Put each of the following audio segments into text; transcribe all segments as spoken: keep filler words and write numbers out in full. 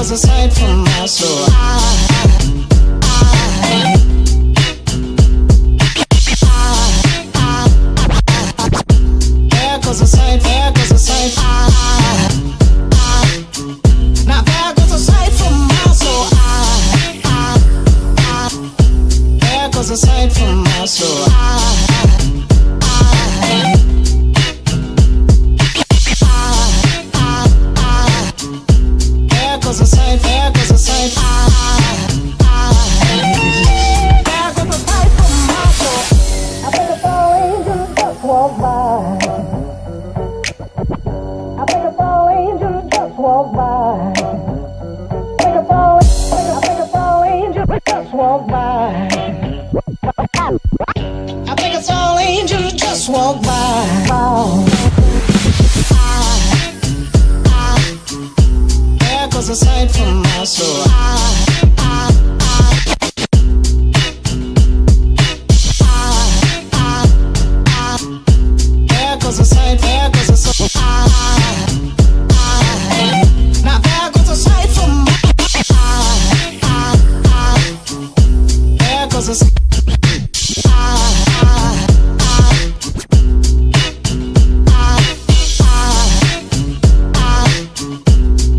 was aside from us, so I, I, I goes aside, there goes aside, ah, ah, now there goes aside from us, so ah, ah, ah, there goes aside from us, so ah, ah, ah, ah, ah, there goes aside, there goes aside, ah, ah, there goes aside from us, so I think it's always just just walk by. Walk by, take a fall, I think a fall angel just walk by. I think it's all angels just walk by. Oh. I, I, there goes a sign from my soul. I, I, I, I, I, there goes a sign, there goes a soul. I, now there goes a sign from my soul. There goes a sign. There goes a sign.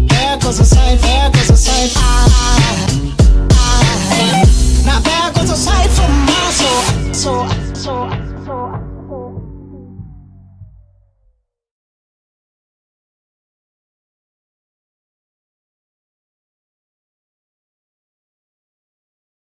There goes a sign. Now there goes a sign.